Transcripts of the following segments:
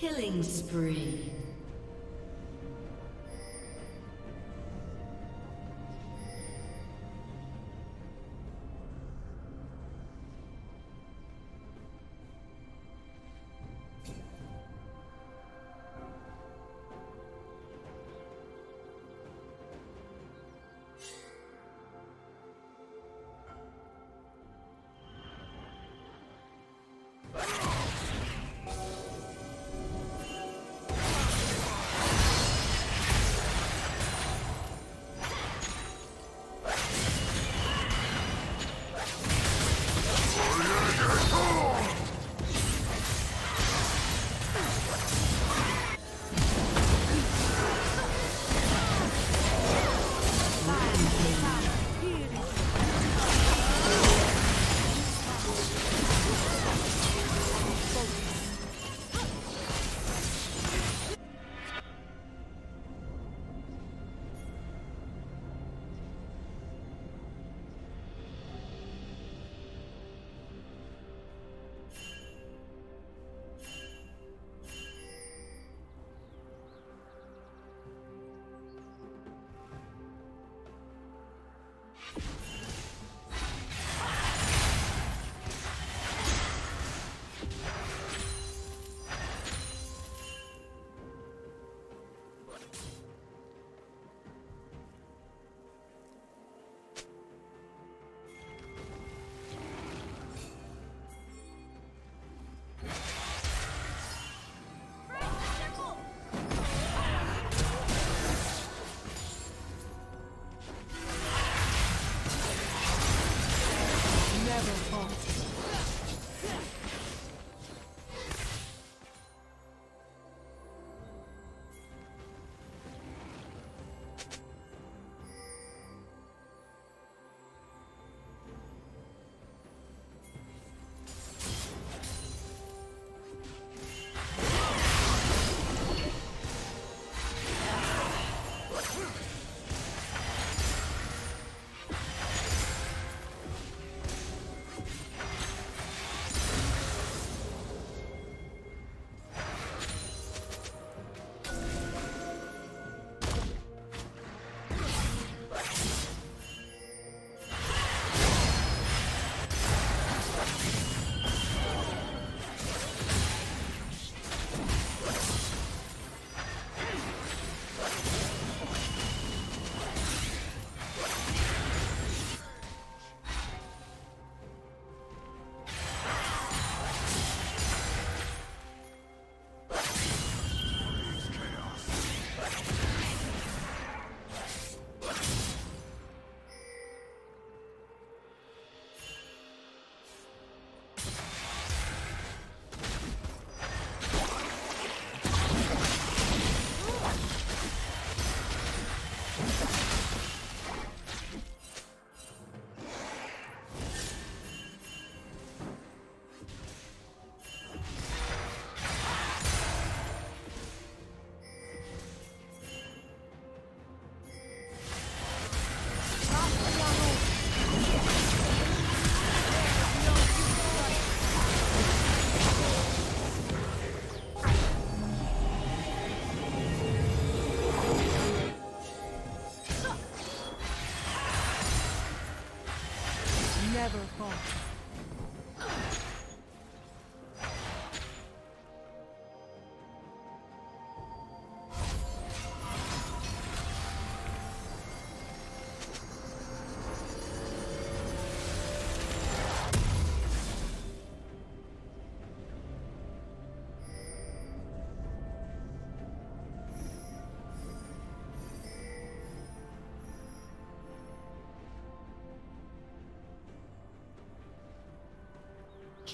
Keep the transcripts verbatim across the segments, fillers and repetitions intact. Killing spree.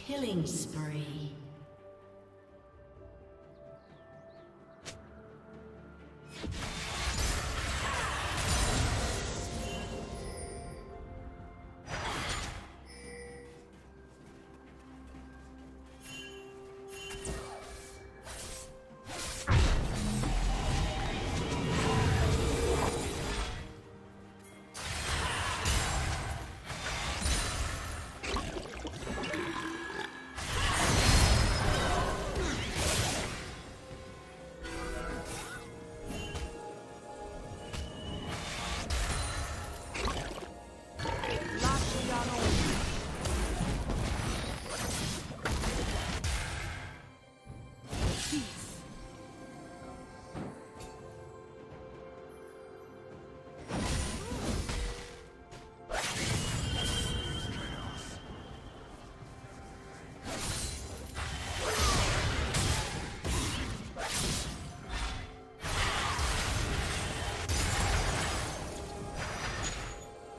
Killing spree.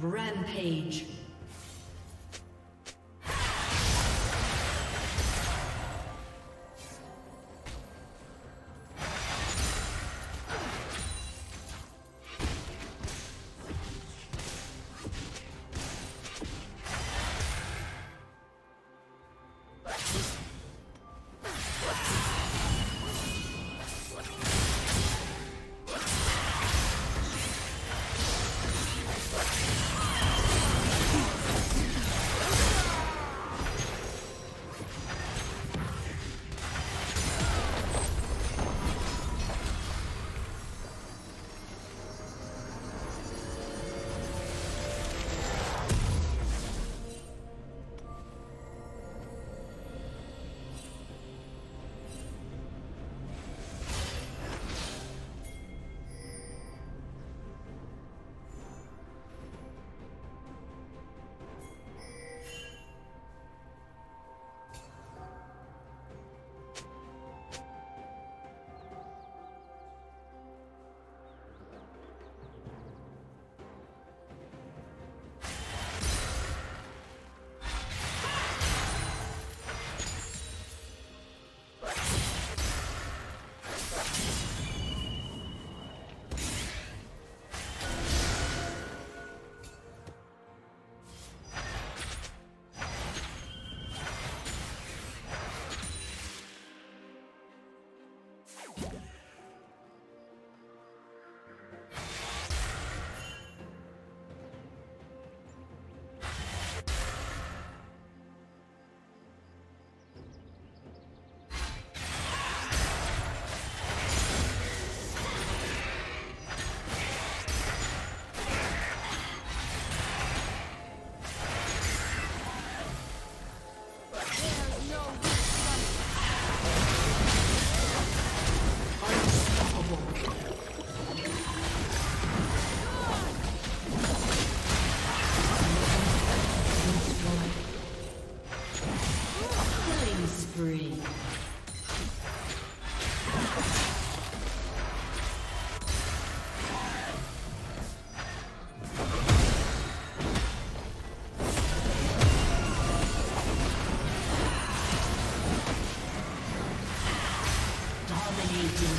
Rampage. Dominating.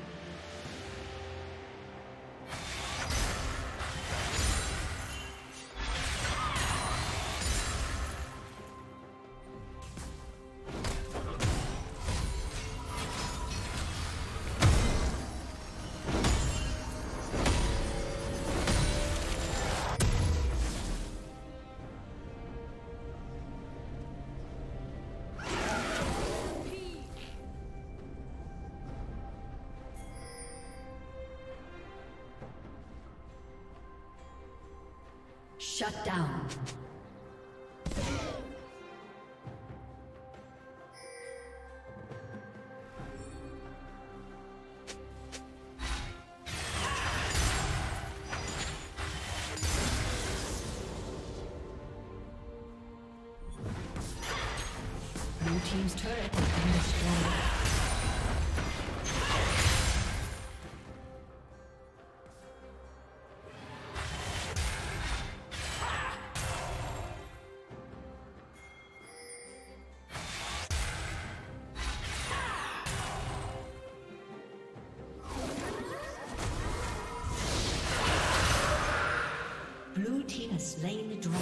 Shut down. Blue team's turret has been destroyed. Shut down. Blue team's turret has been destroyed. Slain the dragon.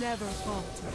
Never falter.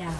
down.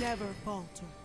Never falter.